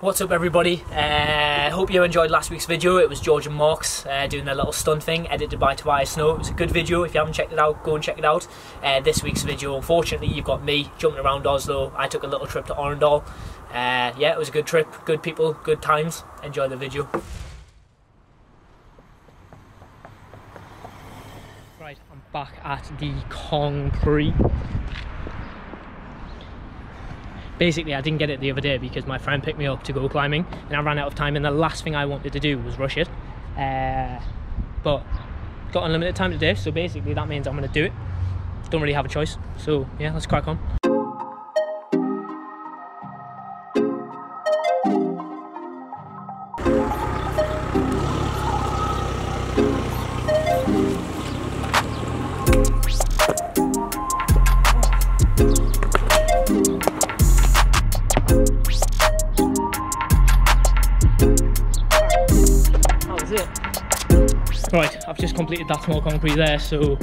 What's up, everybody? Hope you enjoyed last week's video. It was George and Mark's doing their little stunt thing, edited by Tobias Snow. It was a good video. If you haven't checked it out, go and check it out. This week's video, unfortunately, you've got me jumping around Oslo. I took a little trip to Arendal. Yeah, it was a good trip. Good people, good times. Enjoy the video. Right, I'm back at the Grand Prix. Basically, I didn't get it the other day because my friend picked me up to go climbing and I ran out of time, and the last thing I wanted to do was rush it. But got unlimited time today, so basically that means I'm going to do it. Don't really have a choice, so yeah, let's crack on. Right, I've just completed that small concrete there, so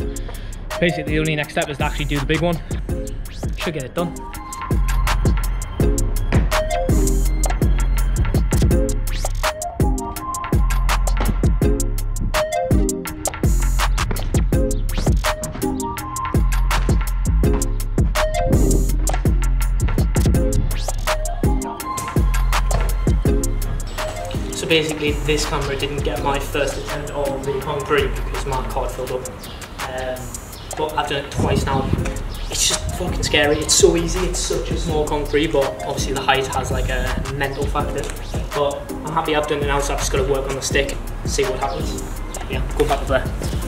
basically the only next step is to actually do the big one. Should get it done. So basically this camera didn't get my first attempt on the concrete because my card filled up. But I've done it twice now. It's just fucking scary. It's so easy. It's such a small concrete, but obviously the height has like a mental factor. But I'm happy I've done it now, so I've just got to work on the stick, see what happens. Yeah, go back up there.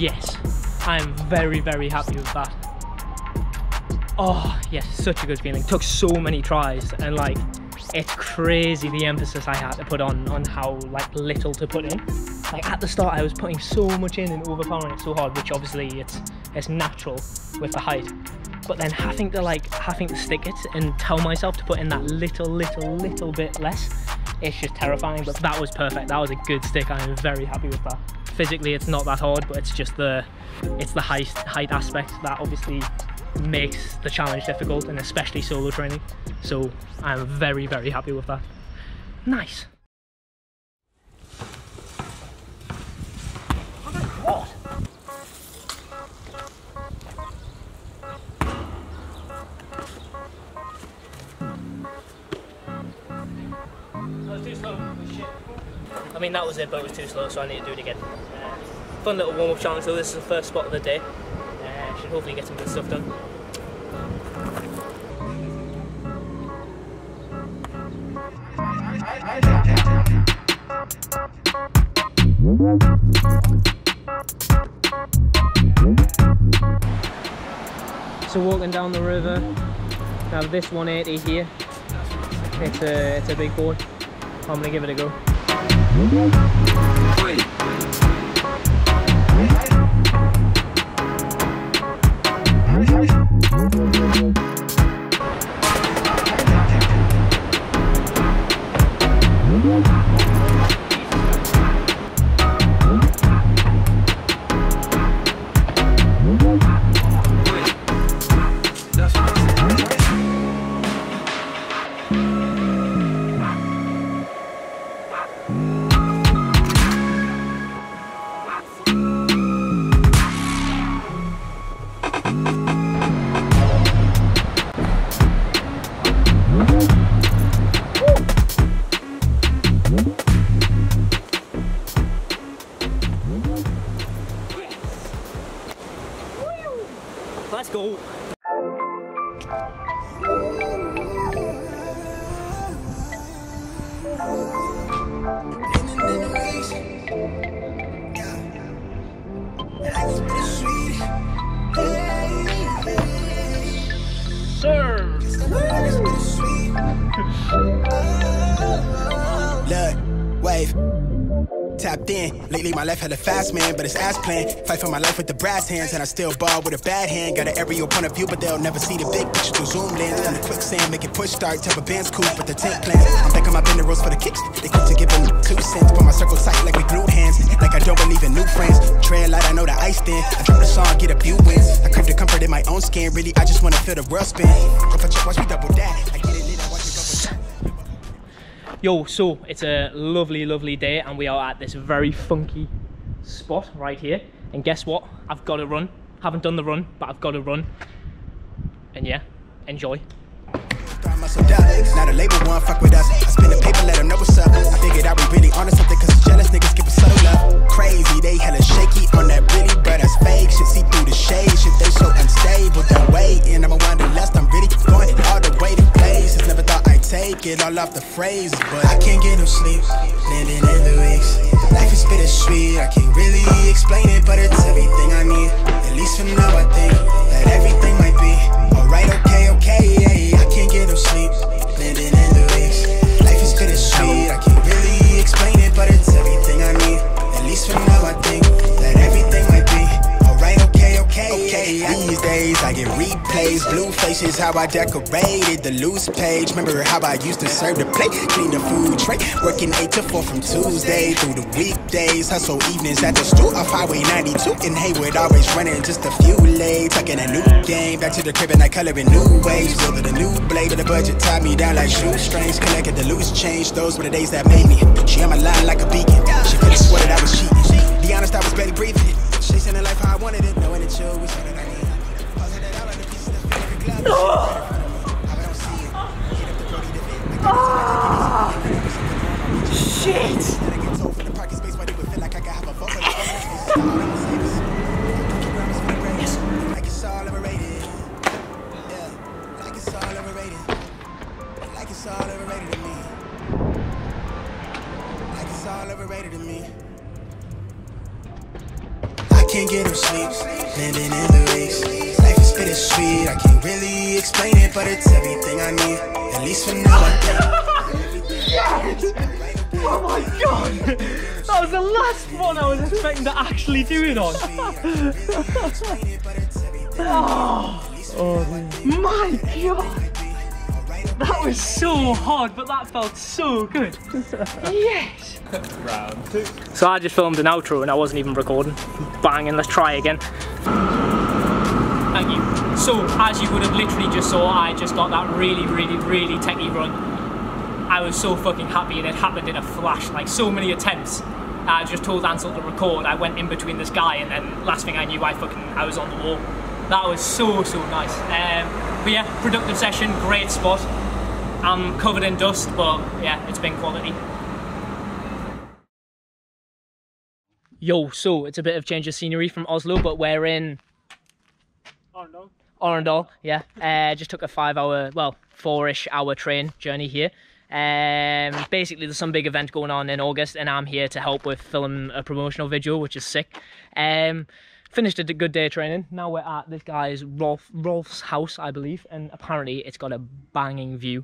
Yes, I am very, very happy with that. Oh, yes, such a good feeling. Took so many tries, and like, it's crazy the emphasis I had to put on how like little to put in. Like at the start, I was putting so much in and overpowering it so hard, which obviously it's natural with the height. But then having to stick it and tell myself to put in that little bit less, it's just terrifying. But that was perfect. That was a good stick. I am very happy with that. Physically, it's not that hard, but it's just the height aspect that obviously makes the challenge difficult, and especially solo training. So I'm very, very happy with that. Nice. I mean, that was it, but it was too slow, so I need to do it again. Fun little warm-up challenge though. This is the first spot of the day. Should hopefully get some good stuff done. So walking down the river. Now this 180 here, it's a big board. I'm gonna give it a go. Let's go. Serve. Look, wave. Tapped in. Lately my life had a fast man, but it's ass plan. Fight for my life with the brass hands, and I still ball with a bad hand. Got an aerial point of view, but they'll never see the big picture through zoom lens. Kinda quicksand, make it push start, type of band's cool, but the tent plans. I'm thinking my bending rules for the kicks. They quick to give them 2 cents, but my circle tight like we glued hands. Like I don't believe in new friends. Trail light, I know the ice thin. I drop the song, get a few wins. I crave the comfort in my own skin. Really, I just wanna feel the world spin. If I check, watch me double that. I get it lit, I watch me double that. Yo, so it's a lovely day and we are at this very funky spot right here, and guess what, I've got to run. Haven't done the run, but I've got to run. And yeah, enjoy. Not a label one, fuck with us. I spin the paper, let them know what's up. I figured I was really on to something, cause jealous niggas give a subtle love. Crazy, they hella shaky on that really, but that's fake. Shit see through the shade, shit they so unstable. Don't wait, and I'ma wind up less. I'm really going all the way to places. Never thought I'd take it all off the phrases, but I can't get no sleep, living in the weeks. Life is bittersweet, I can't really explain it, but it's everything I need. At least for now I think that everything might be alright, okay, yeah, I can't get no sleep, living in the weeks. Life is bittersweet, I can't really explain it, but it's everything I need. At least for now I think that everything might be alright, okay, yeah. These days I get replays, blue faces, how I decorated the loose page. Remember how I used to serve the plate, clean the food tray, working 8 to 4 from Tuesday through the weekdays. Hustle evenings at the store off Highway 92 in Hayward, always running just a few lanes. Tucking a new game, back to the crib and I coloring new waves. Building a new blade, but the budget tied me down like shoestrings. Collected the loose change, those were the days that made me. She on my line like a beacon, she could have sweated I was cheating. Be honest, I was barely breathing. Chasing the life how I wanted it, knowing it's you. We said it, I need it. Pausing it out like the pieces that fit every glove. I don't see it. Get up the Brody to fit. Shit! Then I get told from the parking space why they would feel like I could have a vote for the phone. Like it's all overrated. Yeah. Like it's all overrated. Like it's all overrated to me. Like it's all overrated to me. Can't get no sleep, living in the weeks. Life is bittersweet, I can't really explain it, but it's everything I need. At least for now I think. Yes! Oh my god! That was the last one I was expecting to actually do it on. Oh my god! That was so hard, but that felt so good. Yes! Round 2. So I just filmed an outro and I wasn't even recording. Bang, and let's try again. Thank you. So, as you would have literally just saw, I just got that really techie run. I was so fucking happy and it happened in a flash, like so many attempts. I just told Ansel to record, I went in between this guy and then last thing I knew I was on the wall. That was so nice. But yeah, productive session, great spot. I'm covered in dust, but yeah, it's been quality. Yo, so it's a bit of change of scenery from Oslo, but we're in Arendal. Arendal, yeah. Just took a 5-hour, well, 4-ish hour train journey here. Basically there's some big event going on in August and I'm here to help with filming a promotional video, which is sick. Finished a good day of training. Now we're at this guy's Rolf's house, I believe, and apparently it's got a banging view.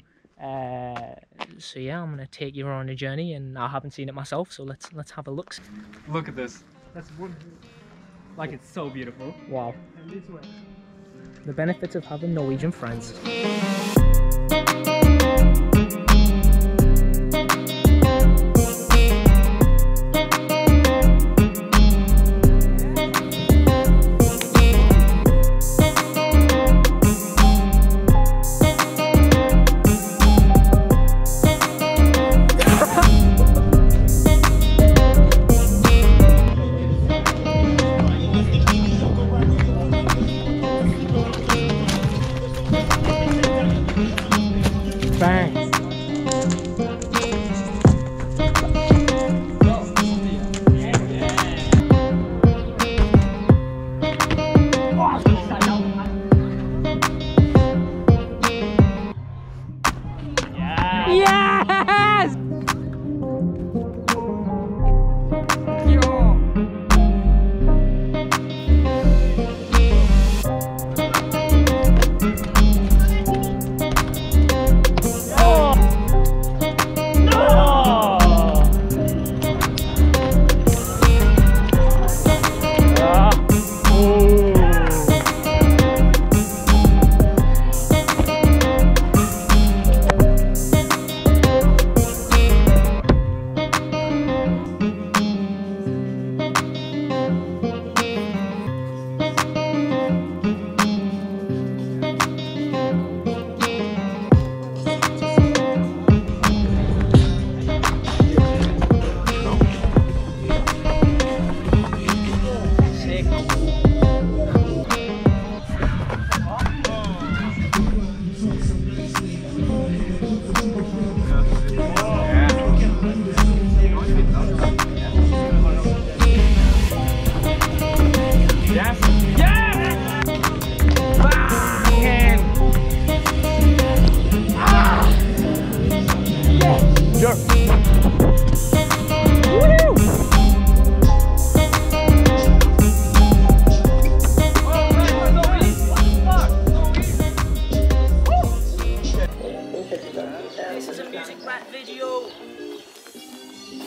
So yeah, I'm gonna take you on a journey, and I haven't seen it myself, so let's have a look. Look at this. That's wonderful. Like it's so beautiful. Wow. And this way. The benefits of having Norwegian friends.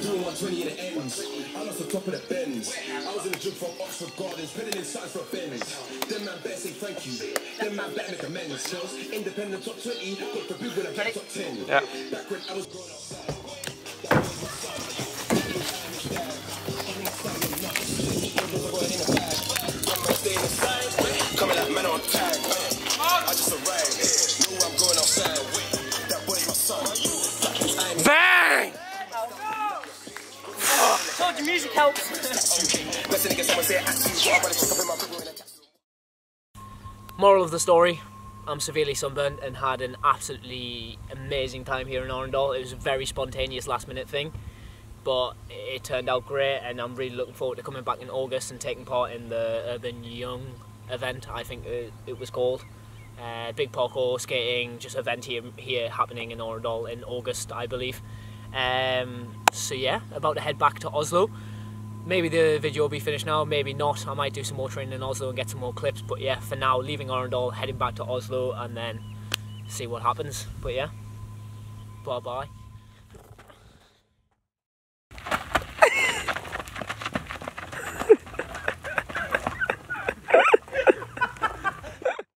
doing my 20 in the ends. I'm off the top of the bends. I was in the gym from Oxford Gardens, pinning in signs for bends. Then man better say thank you. Then man better make amends. Independent top 20, got the big with a back top 10. Yeah. Back when I was growing outside. Coming like man on tag. I just arrived. Know I'm going outside. That boy my son. Bang! Told you music helps. Moral of the story, I'm severely sunburned and had an absolutely amazing time here in Arendal. It was a very spontaneous last minute thing, but it turned out great, and I'm really looking forward to coming back in August and taking part in the Urban Young event, I think it was called. Big parkour, skating, just event here happening in Arendal in August, I believe. So yeah, about to head back to Oslo. Maybe the video will be finished now, maybe not. I might do some more training in Oslo and get some more clips, but yeah, for now, leaving Arendal, heading back to Oslo, and then see what happens. But yeah, bye bye.